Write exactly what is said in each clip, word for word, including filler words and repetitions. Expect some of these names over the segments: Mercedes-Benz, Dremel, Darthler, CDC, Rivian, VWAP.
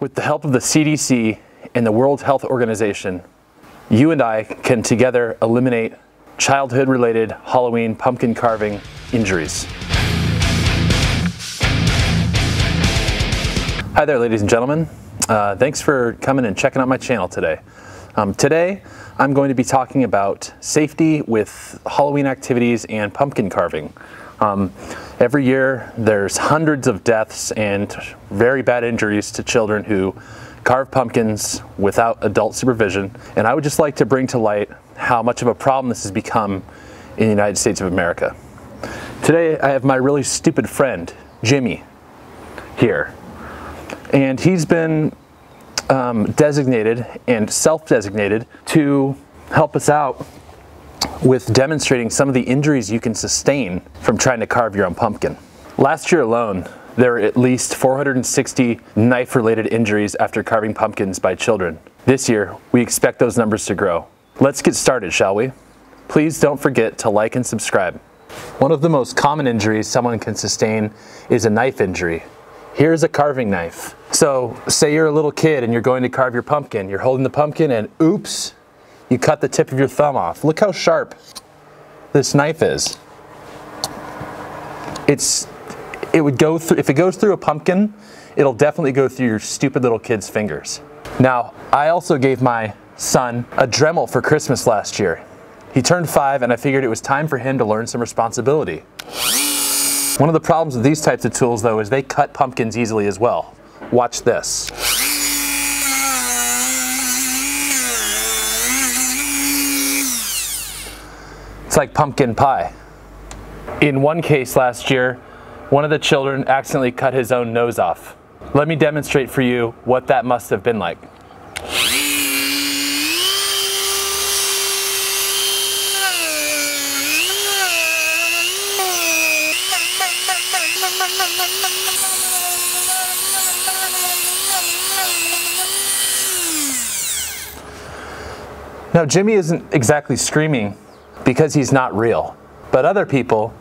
With the help of the C D C and the World Health Organization, you and I can together eliminate childhood-related Halloween pumpkin carving injuries. Hi there, ladies and gentlemen. Uh, thanks for coming and checking out my channel today. Um, today, I'm going to be talking about safety with Halloween activities and pumpkin carving. Um, every year, there's hundreds of deaths and very bad injuries to children who carve pumpkins without adult supervision. And I would just like to bring to light how much of a problem this has become in the United States of America. Today, I have my really stupid friend, Jimmy, here. And he's been um, designated and self-designated to help us out with demonstrating some of the injuries you can sustain from trying to carve your own pumpkin. Last year alone, there were at least four hundred sixty knife-related injuries after carving pumpkins by children. This year, we expect those numbers to grow. Let's get started, shall we? Please don't forget to like and subscribe. One of the most common injuries someone can sustain is a knife injury. Here's a carving knife. So, say you're a little kid and you're going to carve your pumpkin. You're holding the pumpkin and oops, you cut the tip of your thumb off. Look how sharp this knife is. It's, it would go through, if it goes through a pumpkin, it'll definitely go through your stupid little kid's fingers. Now, I also gave my son a Dremel for Christmas last year. He turned five and I figured it was time for him to learn some responsibility. One of the problems with these types of tools, though, is they cut pumpkins easily as well. Watch this. It's like pumpkin pie. In one case last year, one of the children accidentally cut his own nose off. Let me demonstrate for you what that must have been like. Now, Jimmy isn't exactly screaming because he's not real, but other people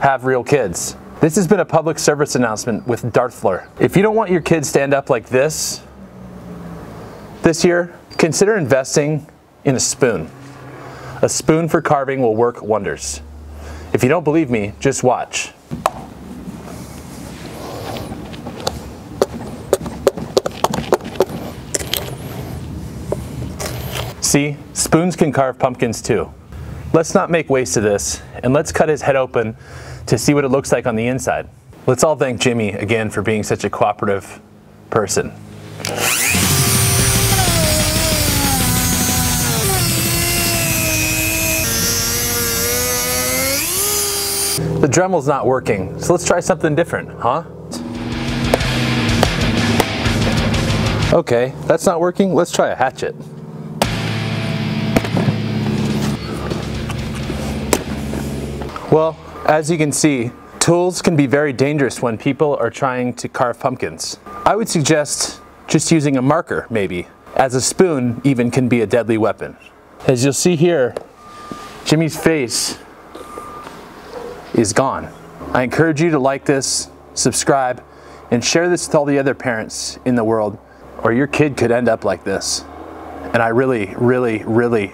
have real kids. This has been a public service announcement with Darthler. If you don't want your kids to end up like this this year, consider investing in a spoon. A spoon for carving will work wonders. If you don't believe me, just watch. See, spoons can carve pumpkins too. Let's not make waste of this, and let's cut his head open to see what it looks like on the inside. Let's all thank Jimmy again for being such a cooperative person. The Dremel's not working, so let's try something different, huh? Okay, that's not working, let's try a hatchet. Well, as you can see, tools can be very dangerous when people are trying to carve pumpkins. I would suggest just using a marker, maybe, as a spoon even can be a deadly weapon. As you'll see here, Jimmy's face is gone. I encourage you to like this, subscribe, and share this with all the other parents in the world, or your kid could end up like this. And I really, really, really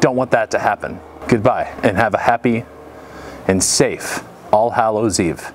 don't want that to happen. Goodbye, and have a happy and safe All Hallows Eve.